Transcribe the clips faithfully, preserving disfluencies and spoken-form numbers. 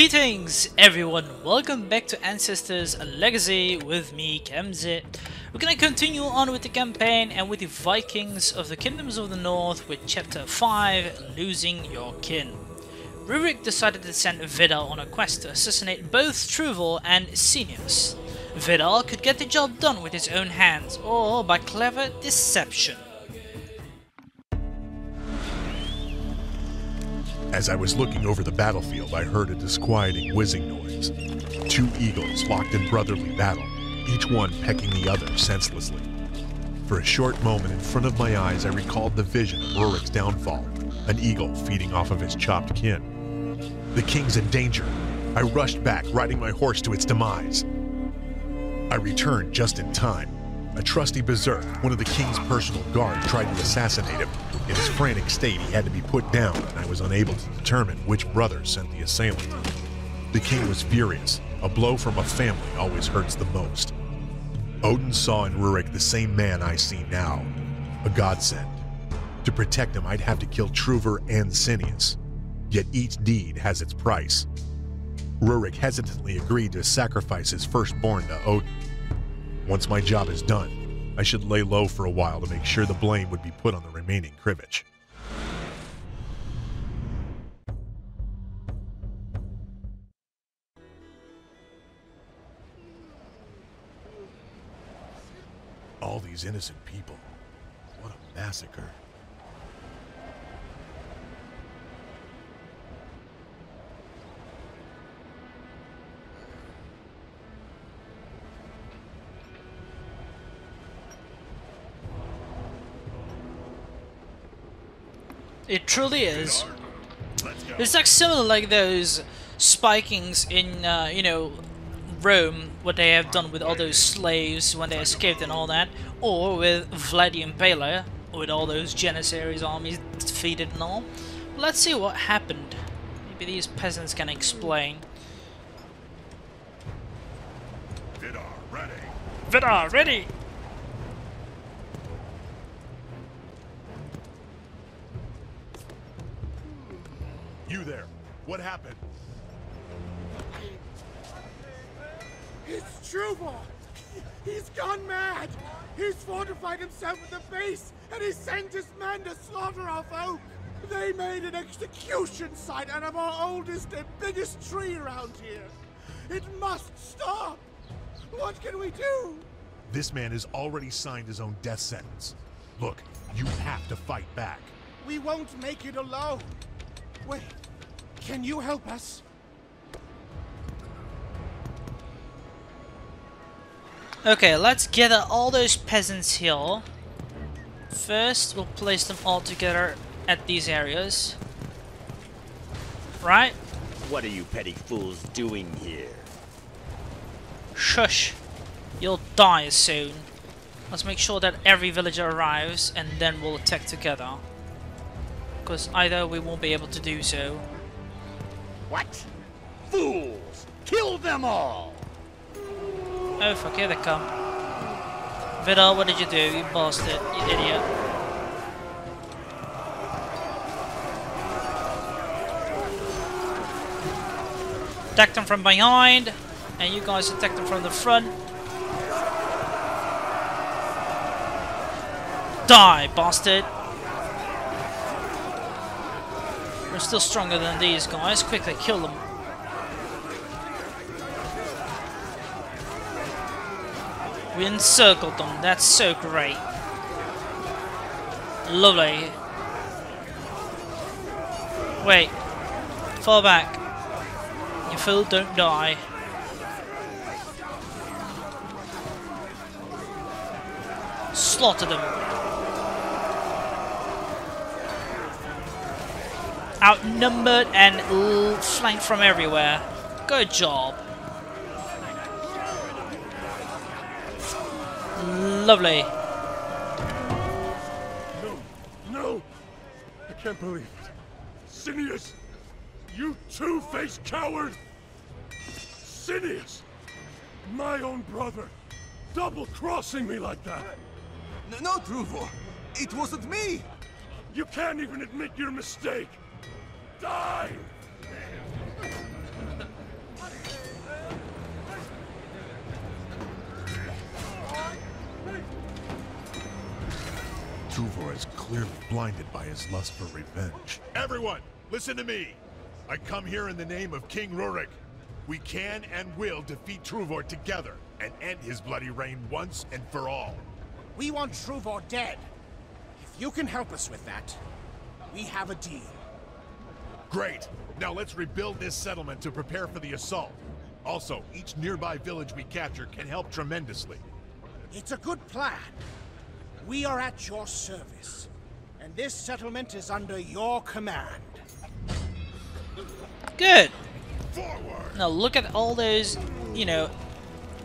Greetings everyone, welcome back to Ancestors Legacy with me, Kemzit. We're going to continue on with the campaign and with the Vikings of the Kingdoms of the North with Chapter five, Losing Your Kin. Rurik decided to send Vidar on a quest to assassinate both Truval and Sineus. Vidar could get the job done with his own hands or by clever deception. As I was looking over the battlefield, I heard a disquieting whizzing noise. Two eagles locked in brotherly battle, each one pecking the other senselessly. For a short moment in front of my eyes, I recalled the vision of Rurik's downfall, an eagle feeding off of his chopped kin. The king's in danger. I rushed back, riding my horse to its demise. I returned just in time. A trusty berserk, one of the king's personal guard, tried to assassinate him. In his frantic state, he had to be put down, and I was unable to determine which brother sent the assailant. The king was furious. A blow from a family always hurts the most. Odin saw in Rurik the same man I see now, a godsend. To protect him, I'd have to kill Truvor and Sineus. Yet each deed has its price. Rurik hesitantly agreed to sacrifice his firstborn to Odin. Once my job is done, I should lay low for a while to make sure the blame would be put on the remaining cribbage. All these innocent people. What a massacre. It truly is. It's like similar like those spikings in, uh, you know, Rome, what they have done with all those slaves when they escaped and all that, or with Vlad the Impaler, with all those Janissaries' armies defeated and all. Let's see what happened. Maybe these peasants can explain. Vidar, ready! Vidar, ready! You there, what happened? It's Truval! He's gone mad! He's fortified himself with a base, and he sent his men to slaughter our foe! They made an execution site out of our oldest and biggest tree around here! It must stop! What can we do? This man has already signed his own death sentence. Look, you have to fight back. We won't make it alone! Wait, can you help us? Okay, let's gather all those peasants here. First, we'll place them all together at these areas. Right? What are you petty fools doing here? Shush! You'll die soon. Let's make sure that every villager arrives and then we'll attack together. Because either we won't be able to do so. What? Fools! Kill them all! Oh fuck, here they come. Vidar, what did you do? You bastard, you idiot. Attack them from behind, and you guys attack them from the front. Die, bastard! We're still stronger than these guys. Quickly, kill them. We encircled them. That's so great. Lovely. Wait. Fall back. You fool, don't die. Slaughter them. Outnumbered and flanked from everywhere. Good job. Lovely. No, no, I can't believe it. Sineus, you two-faced coward. Sineus, my own brother, double-crossing me like that. No, no, Truvor, it wasn't me. You can't even admit your mistake. Die! Truvor is clearly blinded by his lust for revenge. Everyone, listen to me! I come here in the name of King Rurik. We can and will defeat Truvor together and end his bloody reign once and for all. We want Truvor dead. If you can help us with that, we have a deal. Great. Now let's rebuild this settlement to prepare for the assault. Also, each nearby village we capture can help tremendously. It's a good plan. We are at your service, and this settlement is under your command. Good. Forward. Now look at all those, you know,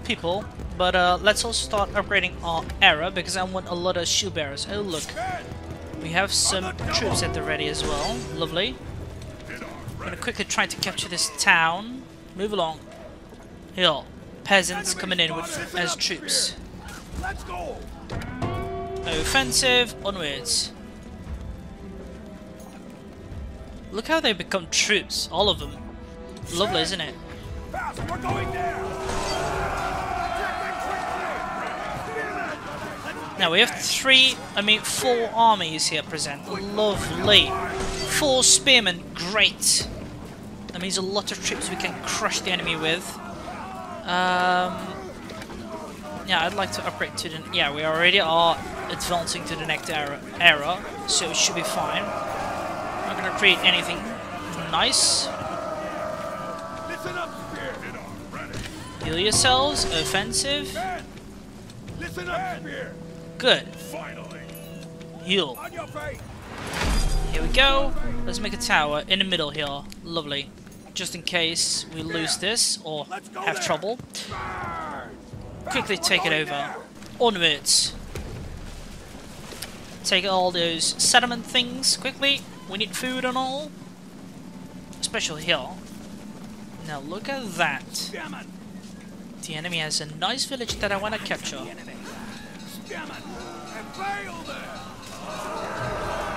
people. But uh, let's also start upgrading our era, because I want a lot of shoe bearers. Oh look, we have some troops at the ready as well. Lovely. I'm gonna quickly try to capture this town. Move along. Here, peasants coming in with as troops. Let's go. Offensive, onwards. Look how they become troops, all of them. Lovely, isn't it? Fast, we're going there. Now we have three, I mean four armies here present. Lovely. Four spearmen, great. That means a lot of troops we can crush the enemy with. Um, yeah, I'd like to upgrade to the... Yeah, we already are advancing to the next era, era so it should be fine. Not gonna create anything nice. Heal yourselves, offensive. Good. Heal. Here we go. Let's make a tower in the middle here. Lovely. Just in case we lose this or have trouble. Quickly take it over. Onwards. Take all those sediment things quickly. We need food and all. Especially here. Now look at that. The enemy has a nice village that I want to capture.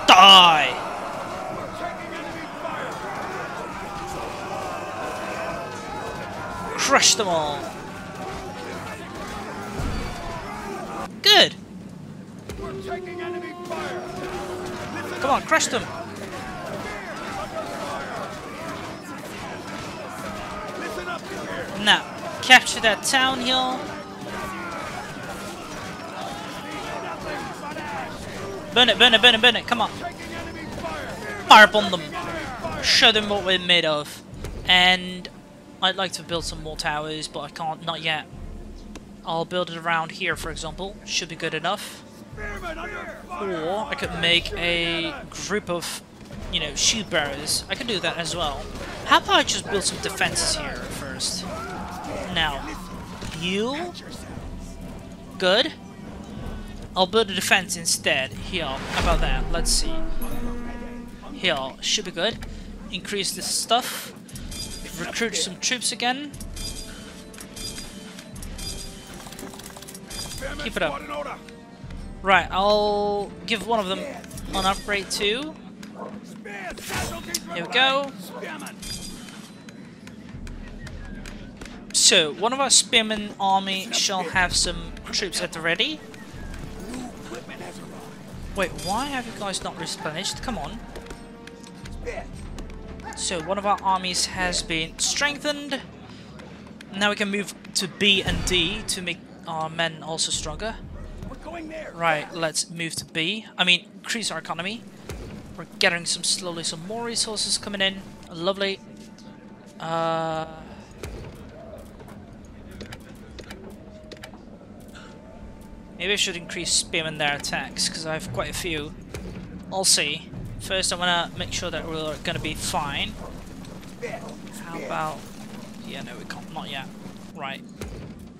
Die! Crush them all! Good! Come on, crush them! Now, capture that town hill. Burn it, burn it, burn it, burn it, come on. Fire upon them. Show them what we're made of. And I'd like to build some more towers, but I can't, not yet. I'll build it around here, for example. Should be good enough. Or I could make a group of, you know, shield bearers. I could do that as well. How about I just build some defenses here first? Now, you... Good. I'll build a defense instead. Here, how about that? Let's see. Here, should be good. Increase this stuff. Recruit some troops again. Keep it up. Right, I'll give one of them an upgrade too. Here we go. So, one of our spearmen army shall have some troops at the ready. Wait, why have you guys not replenished? Come on. So, one of our armies has been strengthened. Now we can move to B and D to make our men also stronger. Right, let's move to B. I mean, increase our economy. We're gathering some slowly, some more resources coming in. Lovely. Uh, maybe I should increase spearmen their attacks, because I have quite a few. I'll see. First I want to make sure that we're going to be fine. How about... Yeah, no, we can't. Not yet. Right.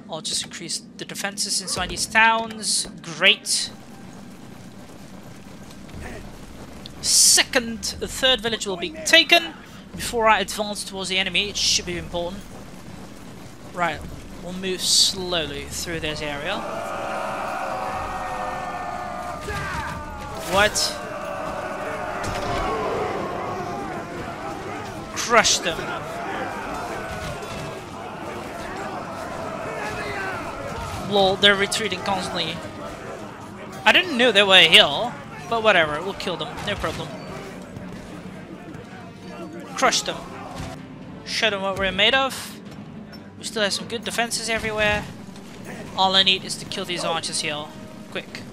I'll just increase the defenses inside these towns. Great. Second, the third village will be taken before I advance towards the enemy. It should be important. Right, we'll move slowly through this area. What? Crush them. Lol, they're retreating constantly. I didn't know they were here. But whatever, we'll kill them, no problem. Crush them. Show them what we're made of. We still have some good defenses everywhere. All I need is to kill these archers here. Quick.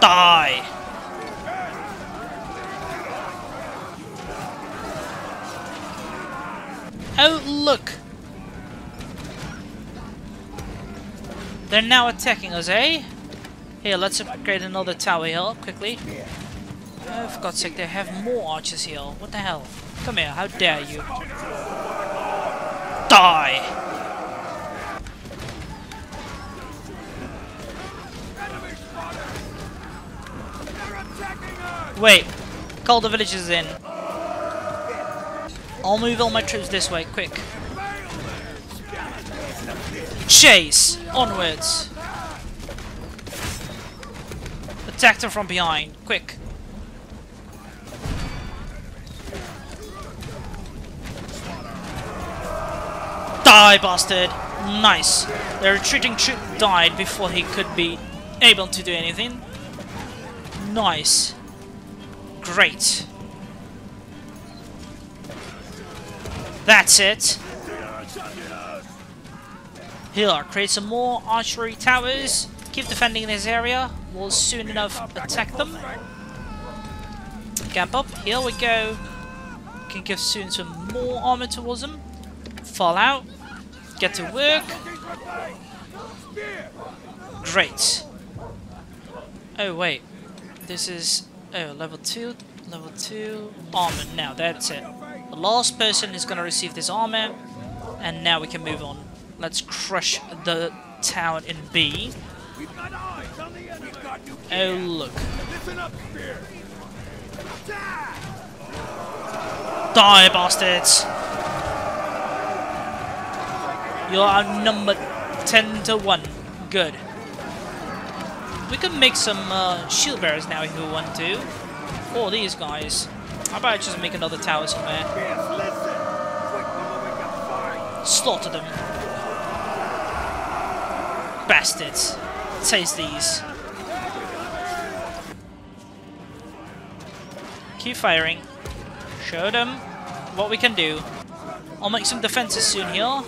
Die! Oh, look! They're now attacking us, eh? Here, let's upgrade another tower here, quickly. Oh, for God's sake, they have more archers here. What the hell? Come here, how dare you! Die! Wait, call the villagers in. I'll move all my troops this way, quick. Chase! Onwards! Attack them from behind, quick. Die, bastard! Nice! The retreating troop died before he could be able to do anything. Nice. Great. That's it. Here, create some more archery towers. Keep defending this area. We'll soon enough attack them. Camp up. Here we go. Can give soon some more armor towards them. Fall out. Get to work. Great. Oh, wait. This is... Oh, level two, level two, armor, now that's it. The last person is going to receive this armor, and now we can move on. Let's crush the town in B. Oh, look. Die, bastards! You're outnumbered ten to one. Good. We can make some uh, shield bearers now if we want to. Or these guys. How about I just make another tower somewhere? Slaughter them. Bastards. Taste these. Keep firing. Show them what we can do. I'll make some defenses soon here.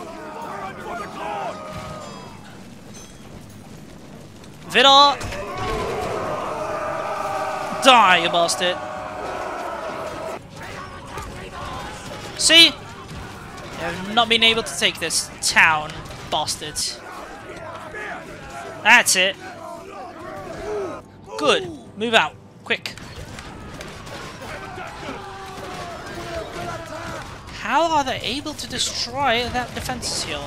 Vidar! Die, you bastard! See? You have not been able to take this town, bastards. That's it. Good. Move out. Quick. How are they able to destroy that defense here?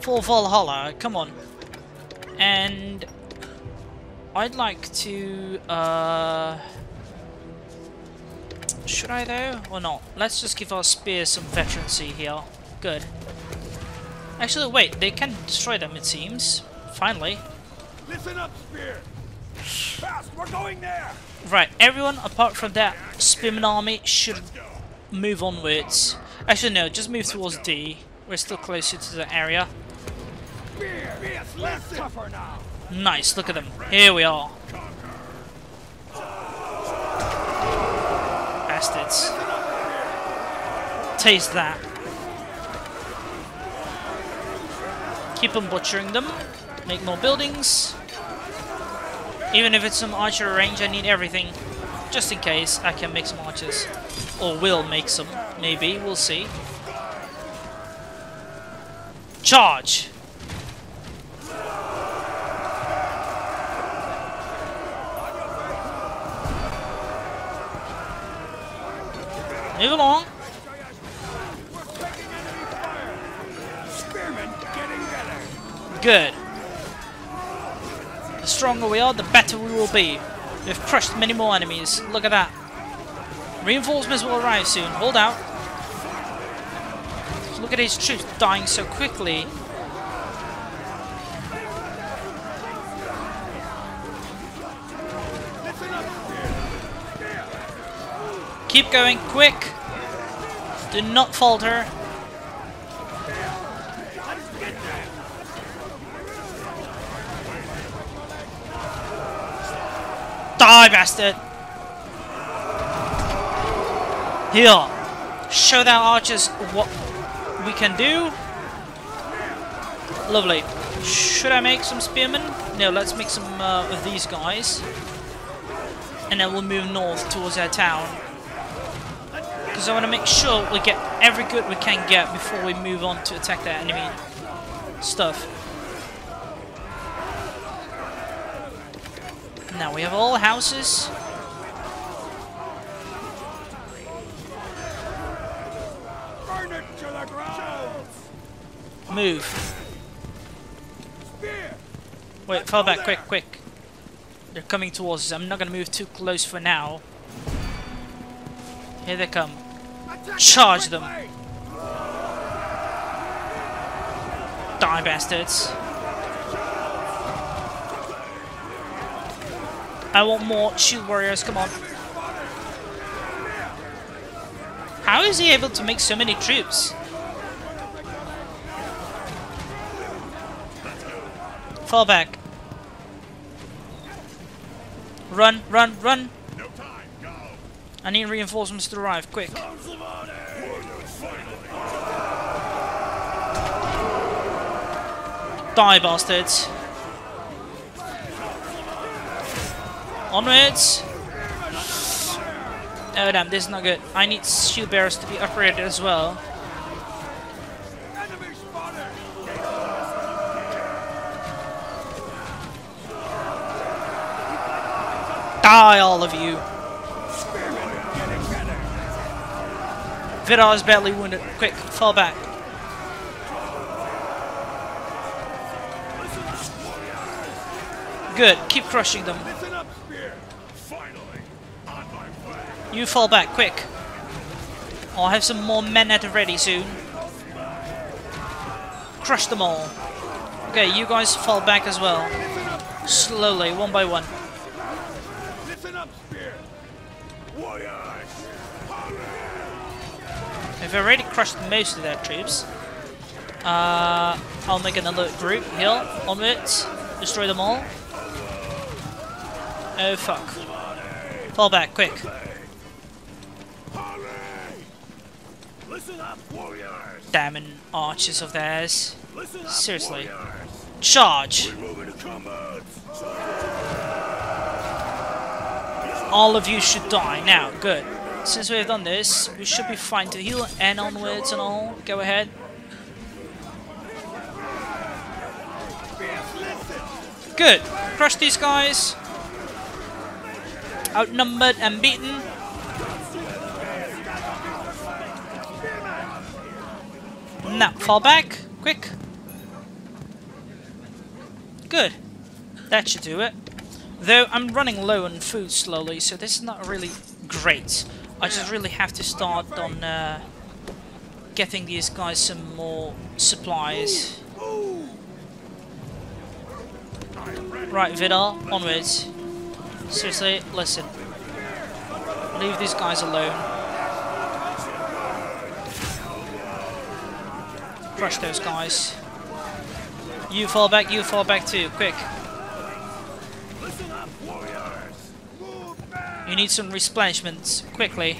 For Valhalla, come on. And I'd like to uh should I though or not? Let's just give our spears some veterancy here. Good. Actually wait, they can destroy them it seems. Finally. Listen up, spear! Fast, we're going there! Right, everyone apart from that spearman army should move onwards. Actually no, just move towards D. We're still closer to the area. Nice, look at them. Here we are. Bastards. Taste that. Keep on butchering them. Make more buildings. Even if it's some archer range, I need everything. Just in case I can make some archers. Or will make some, maybe. We'll see. Charge! Move along. Good. The stronger we are, the better we will be. We've crushed many more enemies. Look at that. Reinforcements will arrive soon. Hold out. Look at his troops dying so quickly. Keep going, quick! Do not falter. Die, bastard! Here! Show thou archers what we can do. Lovely. Should I make some spearmen? No, let's make some uh, of these guys. And then we'll move north towards our town. Because I want to make sure we get every good we can get before we move on to attack that enemy stuff. Now we have all houses. Burn it to the ground. Move. Wait, fall back, quick, quick. They're coming towards us. I'm not gonna move too close for now. Here they come. Charge them. Die, bastards. I want more shield warriors, come on. How is he able to make so many troops? Fall back. Run, run, run. I need reinforcements to arrive, quick. Die, bastards. Onwards! Oh damn, this is not good. I need shield bearers to be upgraded as well. Die, all of you! Vidar is badly wounded. Quick, fall back. Good, keep crushing them. You fall back, quick. I'll have some more men at the ready soon. Crush them all. Okay, you guys fall back as well. Slowly, one by one. I've already crushed most of their troops. Uh, I'll make another group. Hill, onwards. Destroy them all. Oh fuck. Fall back, quick. Damn archers of theirs. Up, seriously. Warriors. Charge! All of you should die now. Good. Since we have done this, we should be fine to heal and onwards and all. Go ahead. Good. Crush these guys. Outnumbered and beaten. Now, fall back, quick. Good. That should do it. Though I'm running low on food slowly, so this is not really great. I just really have to start on uh, getting these guys some more supplies. Right, Vidar, onwards. Seriously, listen. Leave these guys alone. Crush those guys. You fall back, you fall back too, quick. You need some replenishments, quickly.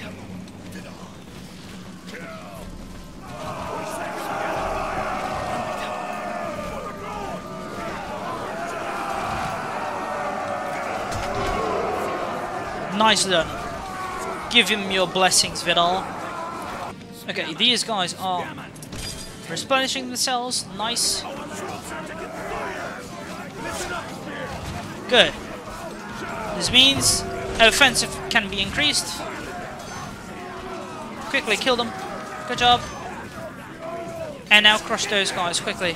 Nice done. Give him your blessings, Vidal. Okay, these guys are replenishing themselves, nice. Good. This means offensive can be increased. Quickly kill them. Good job. And now crush those guys quickly.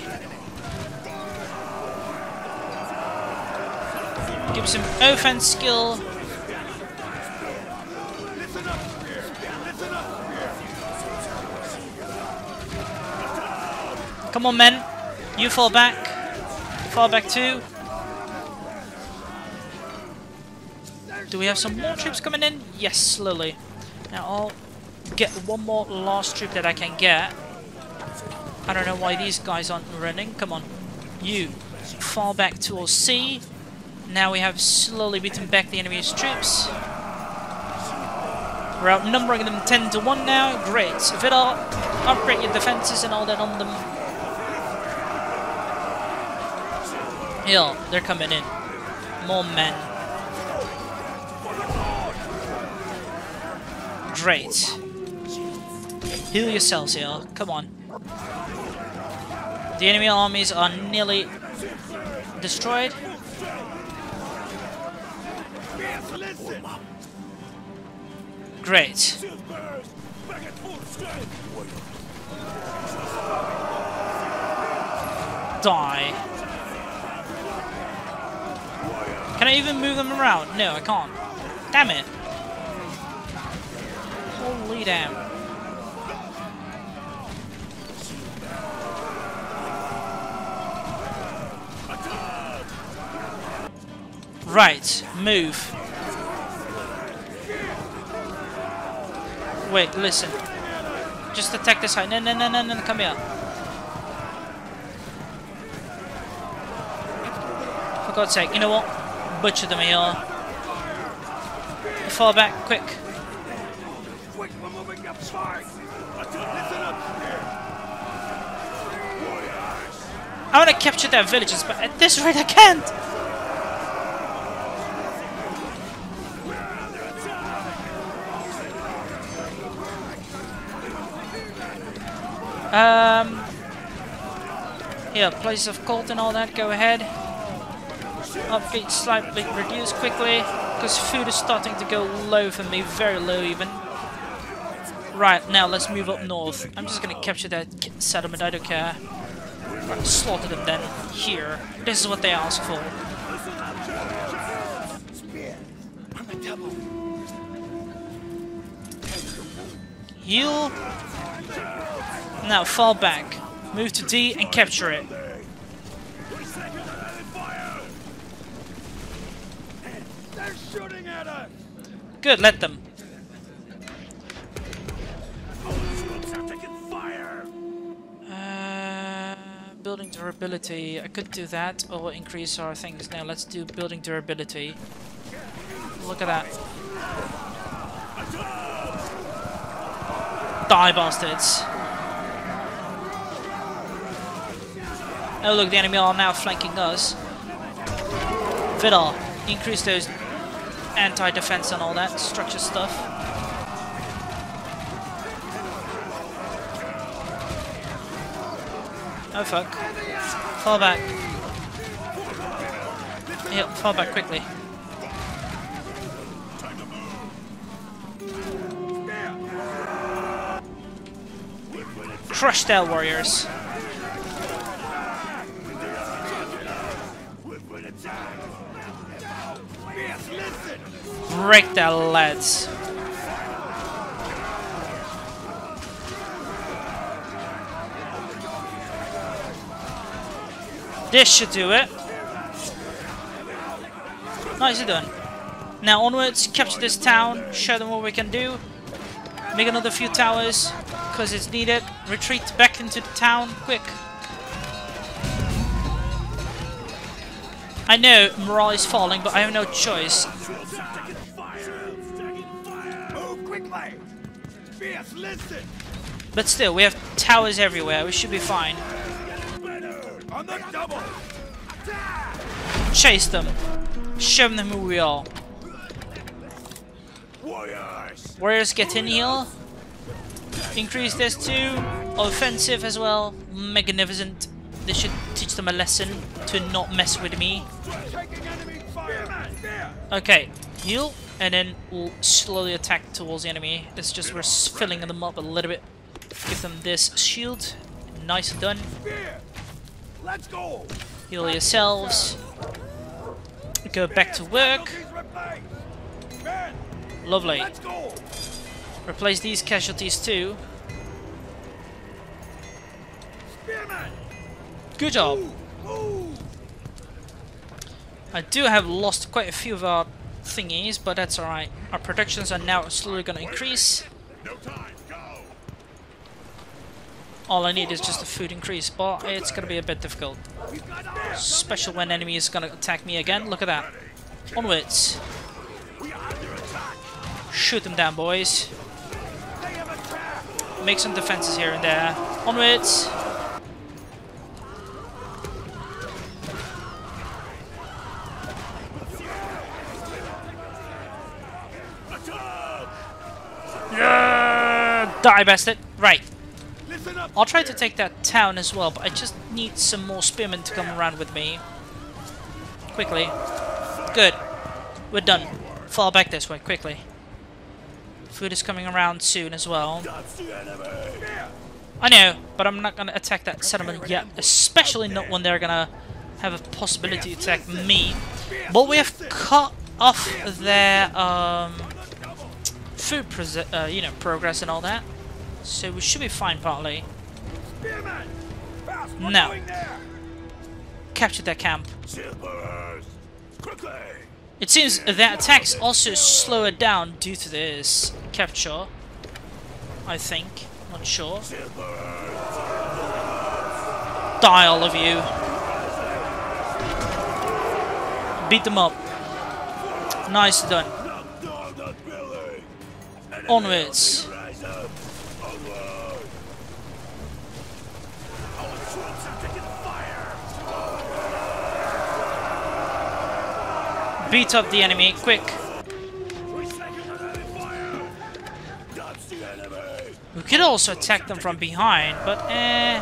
Give some offense skill. Come on, men. You fall back. Fall back too. Do we have some more troops coming in? Yes, slowly. Now I'll get one more last troop that I can get. I don't know why these guys aren't running. Come on. You fall back towards sea. Now we have slowly beaten back the enemy's troops. We're outnumbering them ten to one now. Great. So Vidar, upgrade your defenses and all that on them. Yo, they're coming in. More men. Great. Heal yourselves, yo. Come on. The enemy armies are nearly destroyed. Great. Die. Can I even move them around? No, I can't. Damn it. Holy damn. Right, move. Wait, listen. Just attack this side. No, no, no, no, no, come here. For God's sake, you know what? Butcher them here. Fall back, quick. Quick, we're moving up side. I want to capture their villages, but at this rate I can't. Um, yeah, place of cult and all that, go ahead. Upbeat slightly reduced quickly, because food is starting to go low for me, very low even. Right, now let's move up north. I'm just going to capture that settlement, I don't care. Slaughter them then, here. This is what they asked for. Heal. Now fall back, move to D and capture it. Good, let them. Uh, building durability, I could do that or increase our things. Now let's do building durability. Look at that. Die, bastards. Oh look, the enemy are now flanking us. Vidar, increase those anti-defense and all that structure stuff. Oh fuck. Fall back. Yep, fall back quickly. Crush their warriors. Break that, lads. This should do it. Nicely done. Now onwards, capture this town, show them what we can do. Make another few towers, because it's needed. Retreat back into the town, quick. I know morale is falling, but I have no choice. But still, we have towers everywhere. We should be fine. Chase them. Show them who we are. Warriors, get in here. Increase this too. Offensive as well. Magnificent. They should teach them a lesson to not mess with me. Okay, heal, and then we'll slowly attack towards the enemy. It's just we're filling them up a little bit. Give them this shield. Nice done. Heal yourselves. Go back to work. Lovely. Replace these casualties too. Good job. I do have lost quite a few of our thingies, but that's alright. Our productions are now slowly going to increase. All I need is just a food increase, but it's going to be a bit difficult. Special when enemy is going to attack me again. Look at that. Onwards. Shoot them down, boys. Make some defenses here and there. Onwards. Yeah! Die, bastard. Right. I'll try to take that town as well, but I just need some more spearmen to come around with me. Quickly. Good. We're done. Fall back this way, quickly. Food is coming around soon as well. I know, but I'm not going to attack that settlement yet. Especially not when they're going to have a possibility to attack me. But we have cut off their um, food uh, you know, progress and all that. So we should be fine, partly. No. Captured their camp. It seems their attacks also slower down due to this capture. I think. Not sure. Die, all of you. Beat them up. Nice done. Onwards. Beat up the enemy, quick! We could also attack them from behind, but eh...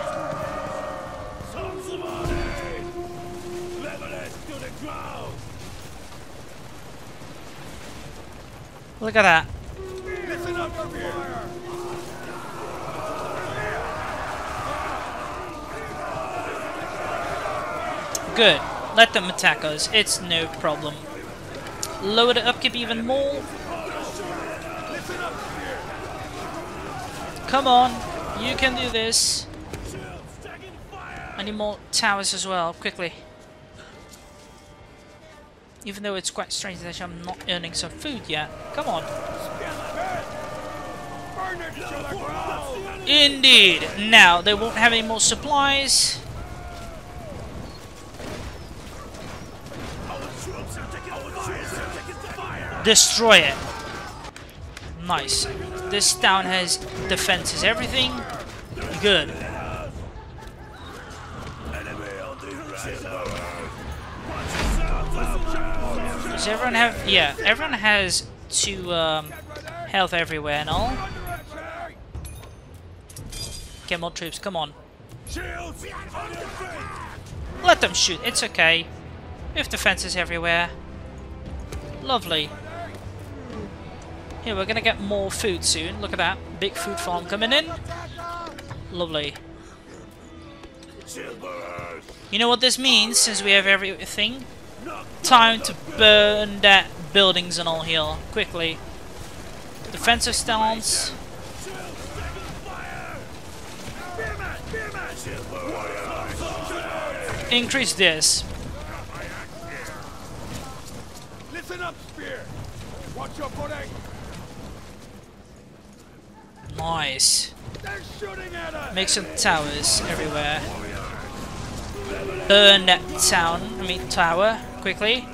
Look at that. Good. Let them attack us. It's no problem. Lower the upkeep even more. Come on, you can do this. I need more towers as well, quickly. Even though it's quite strange that I'm not earning some food yet. Come on. Indeed. Now, they won't have any more supplies. Destroy it. Nice. This town has defenses. Everything good. Does everyone have? Yeah, everyone has two um, health everywhere and all. Get more troops. Come on. Let them shoot. It's okay. We have defenses everywhere. Lovely. Here, we're gonna get more food soon. Look at that. Big food farm coming in. Lovely. You know what this means, since we have everything? Time to burn that buildings and all here. Quickly. Defensive stance. Increase this. Listen up, spear. Watch your footing. Nice. Make some towers everywhere. Burn that town, I mean tower, quickly.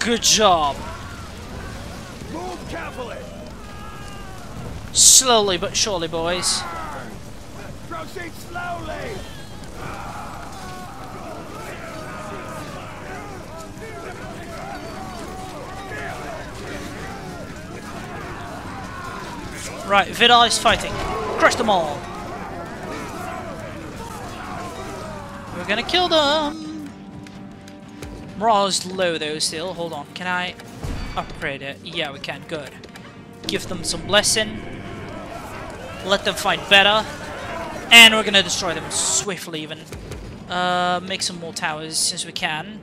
Good job. Slowly but surely, boys. Proceed slowly. Right, Vidar is fighting. Crush them all. We're gonna kill them. Morale is low though still. Hold on, can I upgrade it? Yeah, we can. Good. Give them some blessing. Let them fight better. And we're gonna destroy them swiftly even. Uh, make some more towers since we can.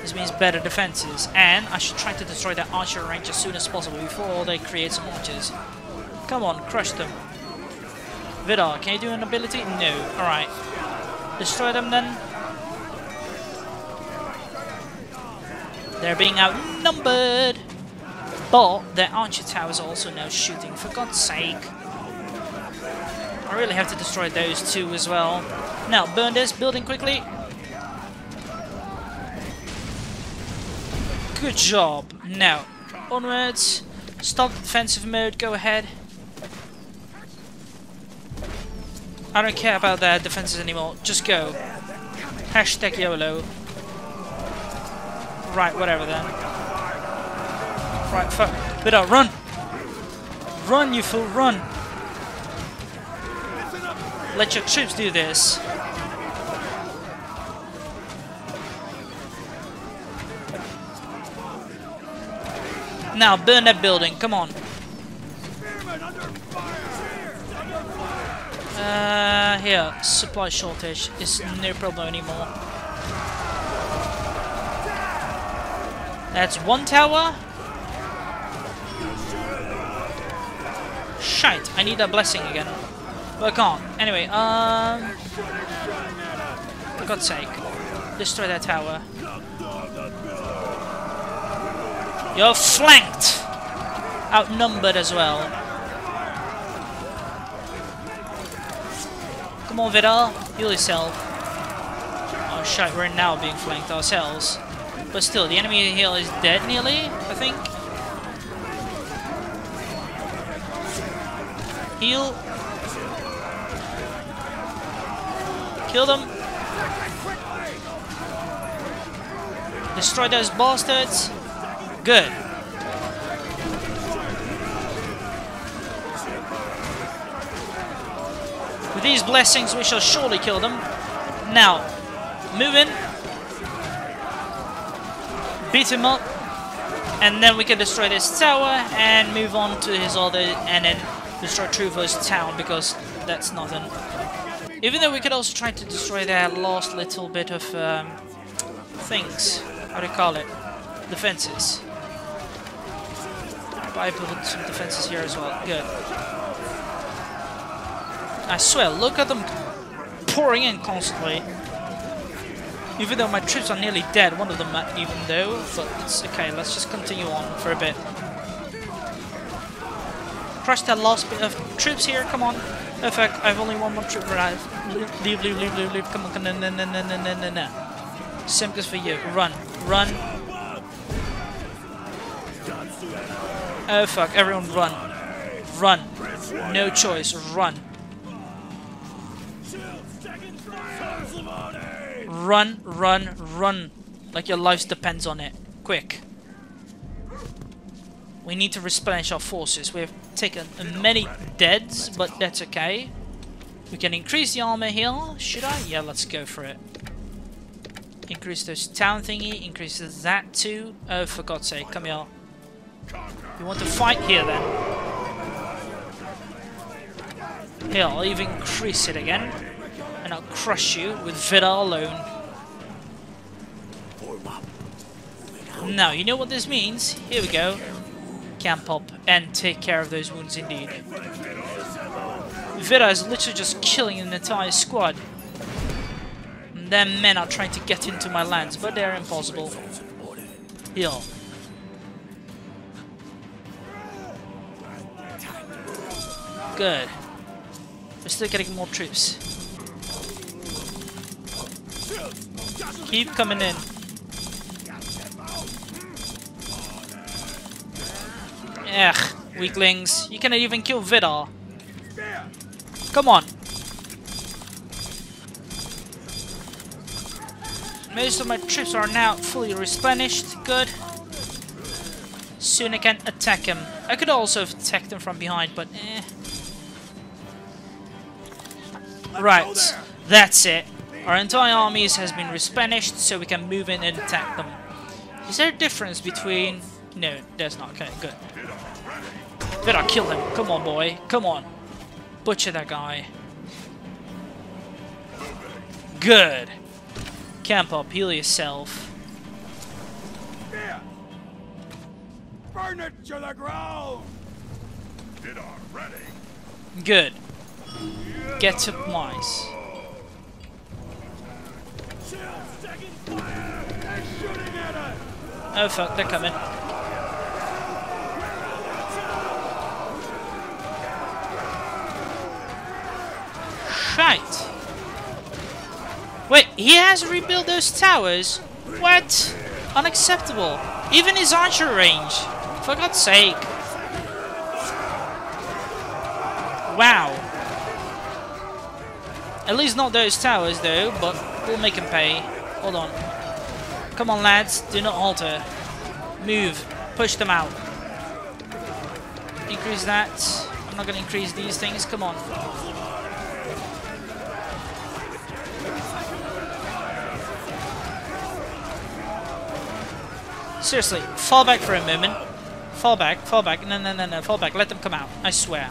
This means better defenses, and I should try to destroy that archer range as soon as possible before they create some archers. Come on, crush them. Vidar, can you do an ability? No. Alright. Destroy them then. They're being outnumbered. But their archer towers are also now shooting, for God's sake. I really have to destroy those two as well. Now, burn this building quickly. Good job. Now, onwards. Stop the defensive mode, go ahead. I don't care about their defenses anymore, just go. Hashtag YOLO. Right, whatever then. Right, fuck. Vidar, run! Run, you fool, run! Let your troops do this. Now, burn that building, come on. Uh, here, supply shortage is no problem anymore. That's one tower. Shite, I need that blessing again. But I can't. Anyway, um... for God's sake, destroy that tower. You're flanked! Outnumbered as well. Come on, Vidar, heal yourself. Oh shit, we're now being flanked ourselves. But still, the enemy here is dead nearly, I think. Heal. Kill them. Destroy those bastards. Good. With these blessings, we shall surely kill them. Now, move in. Beat him up. And then we can destroy this tower and move on to his other... And then destroy Truvo's town, because that's nothing. Even though we could also try to destroy their last little bit of um, things. How do you call it? Defenses. I put some defenses here as well. Good. I swear, look at them pouring in constantly. Even though my troops are nearly dead, one of them even though, but it's okay, let's just continue on for a bit. Crush that last bit of troops here, come on. In fact, I've only one more troop arrived. Leave, leave, leave, leave, leave, come on, come on, no, no, no, no, no, no, no. Same goes for you. Run, run. Oh fuck, everyone run. Run. No choice, run. Run, run, run. Like your life depends on it. Quick. We need to replenish our forces. We have taken many deads, but that's okay. We can increase the armor here. Should I? Yeah, let's go for it. Increase those town thingy. Increase that too. Oh, for God's sake, come here. You want to fight here then? Here, I'll even increase it again. And I'll crush you with Vidar alone. Now, you know what this means? Here we go. Camp up and take care of those wounds indeed. Vidar is literally just killing an entire squad. And their men are trying to get into my lands, but they're impossible. Here. Good. We're still getting more troops. Keep coming in. Ugh, weaklings. You cannot even kill Vidar. Come on. Most of my troops are now fully replenished. Good. Soon I can attack him. I could also have attacked him from behind, but eh. Right, that's it. Our entire armies has been replenished, so we can move in and attack them. Is there a difference between... No, there's not. Okay, good. Better kill him. Come on, boy. Come on. Butcher that guy. Good. Camp up. Heal yourself. Burn it to the ground! Good. Get supplies. Oh fuck, they're coming. Right. Wait, he has rebuilt those towers? What? Unacceptable. Even his archer range. For God's sake. Wow. At least not those towers though, but we'll make him pay. Hold on. Come on lads, do not alter. Move. Push them out. Increase that. I'm not gonna increase these things, come on. Seriously, fall back for a moment. Fall back, fall back, no, no, no, no, fall back, let them come out, I swear.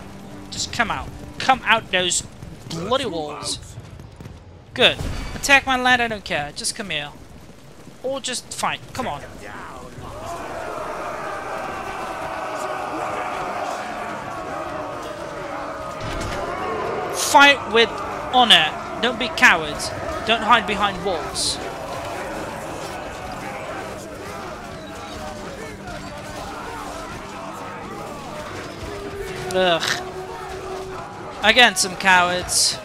Just come out. Come out those bloody walls. Good. Attack my land, I don't care, just come here. Or just fight, come on. Fight with honor. Don't be cowards. Don't hide behind walls. Ugh. Again, some cowards.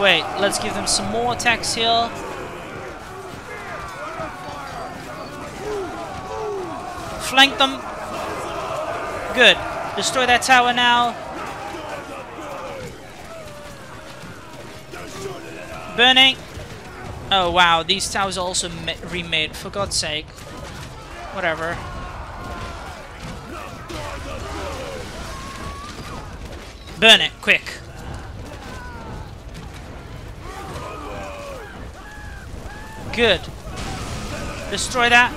Wait, let's give them some more attacks here. Flank them. Good. Destroy that tower now. Burning. Oh wow, these towers are also remade, for God's sake. Whatever. Burn it, quick. Good. Destroy that.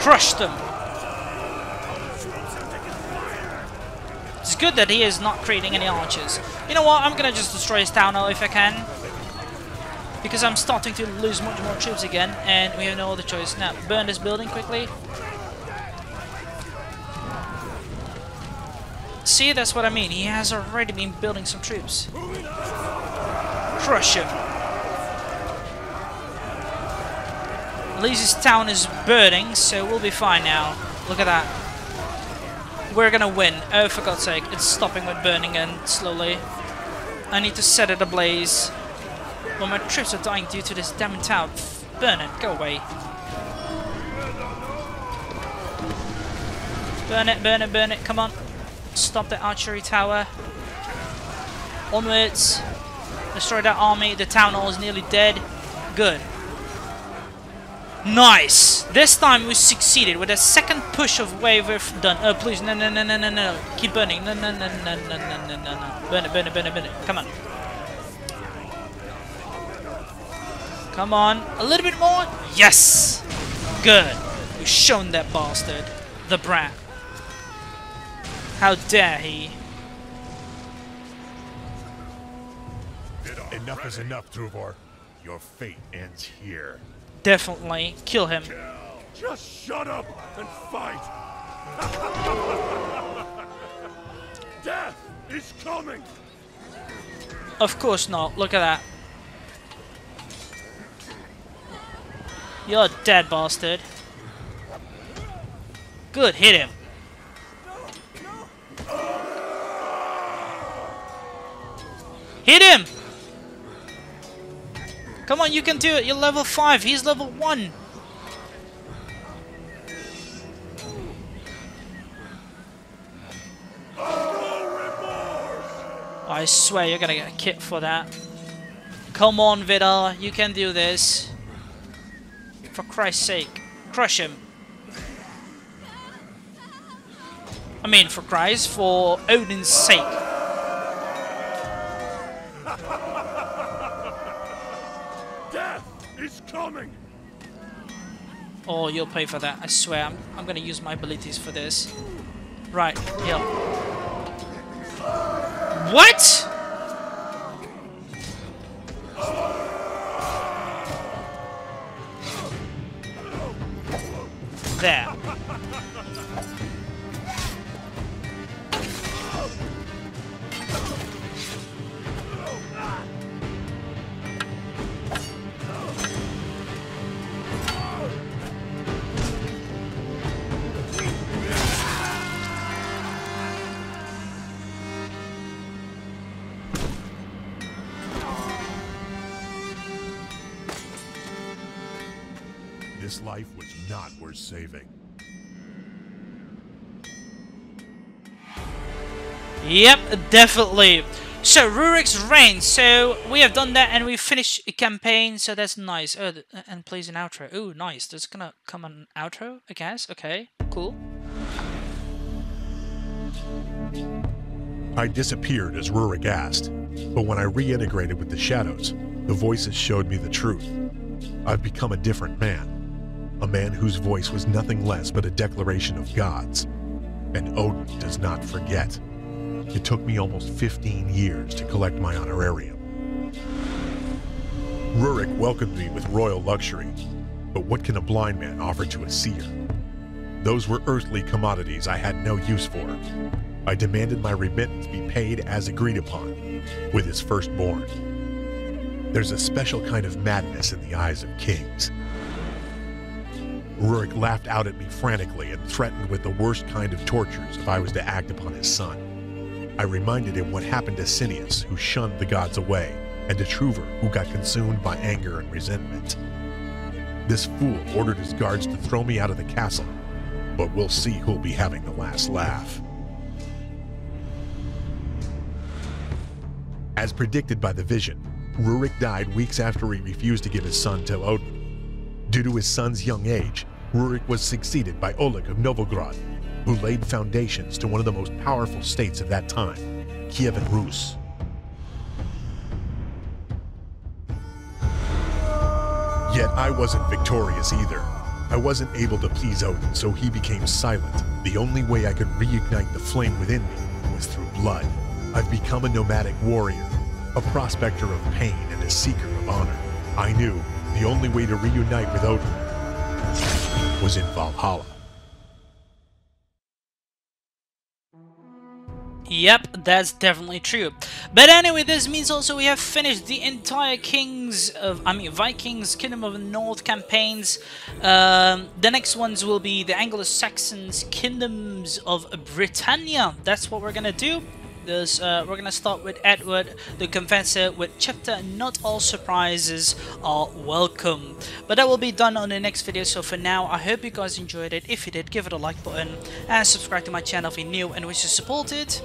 Crush them! It's good that he is not creating any archers. You know what, I'm gonna just destroy his town now if I can. Because I'm starting to lose much more troops again, and we have no other choice. Now, burn this building quickly. See, that's what I mean. He has already been building some troops. Crush him. At least his town is burning, so we'll be fine now. Look at that. We're gonna win. Oh, for God's sake. It's stopping with burning and slowly. I need to set it ablaze. Well, my troops are dying due to this damn town. Burn it. Go away. Burn it, burn it, burn it. Come on. Stop the archery tower. Onwards. Destroy that army. The town hall is nearly dead. Good. Nice! This time we succeeded with a second push of wave we've done. Oh please, no no no no no no. Keep burning. No no no no no no no no. Burn it, burn it, burn it, burn it. Come on. Come on. A little bit more. Yes! Good. We've shown that bastard. The brat. How dare he? Enough is enough, Truvor. Your fate ends here. Definitely kill him. Just shut up and fight. Death is coming. Of course not. Look at that. You're dead, bastard. Good, hit him. Hit him. Come on, you can do it. You're level five. He's level one. I swear you're gonna get a kit for that. Come on, Vidar. You can do this. For Christ's sake. Crush him. I mean, for Christ. For Odin's sake. Coming. Oh, you'll pay for that, I swear. I'm, I'm gonna use my abilities for this. Right, here. What? There. This life was not worth saving. Yep, definitely. So, Rurik's reign. So, we have done that and we finished a campaign, so that's nice. Oh, and plays an outro. Oh, nice. There's gonna come an outro, I guess. Okay, cool. I disappeared as Rurik asked, but when I reintegrated with the shadows, the voices showed me the truth. I've become a different man, a man whose voice was nothing less but a declaration of gods. And Odin does not forget. It took me almost fifteen years to collect my honorarium. Rurik welcomed me with royal luxury, but what can a blind man offer to a seer? Those were earthly commodities I had no use for. I demanded my remittance be paid as agreed upon, with his firstborn. There's a special kind of madness in the eyes of kings. Rurik laughed out at me frantically and threatened with the worst kind of tortures if I was to act upon his son. I reminded him what happened to Sineus, who shunned the gods away, and to Truvor, who got consumed by anger and resentment. This fool ordered his guards to throw me out of the castle, but we'll see who'll be having the last laugh. As predicted by the vision, Rurik died weeks after he refused to give his son to Odin. Due to his son's young age, Rurik was succeeded by Oleg of Novgorod, who laid foundations to one of the most powerful states of that time, Kievan Rus'. Yet I wasn't victorious either. I wasn't able to please Odin, so he became silent. The only way I could reignite the flame within me was through blood. I've become a nomadic warrior, a prospector of pain and a seeker of honor. I knew the only way to reunite with Odin was in Valhalla. Yep, that's definitely true. But anyway, this means also we have finished the entire Kings of, I mean, Vikings, Kingdom of the North campaigns. Um, the next ones will be the Anglo-Saxons, Kingdoms of Britannia. That's what we're gonna do. This, uh, we're gonna start with Edward the Confessor with chapter "Not All Surprises Are Welcome," but that will be done on the next video. So for now, I hope you guys enjoyed it. If you did, give it a like button and subscribe to my channel if you're new and wish to support it.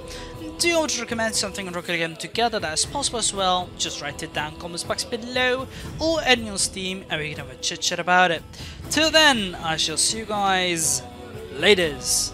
Do you want to recommend something on Rocket Game together that is possible as well? Just write it down in the comments box below, or add me on Steam and we can have a chit chat about it. Till then, I shall see you guys laters.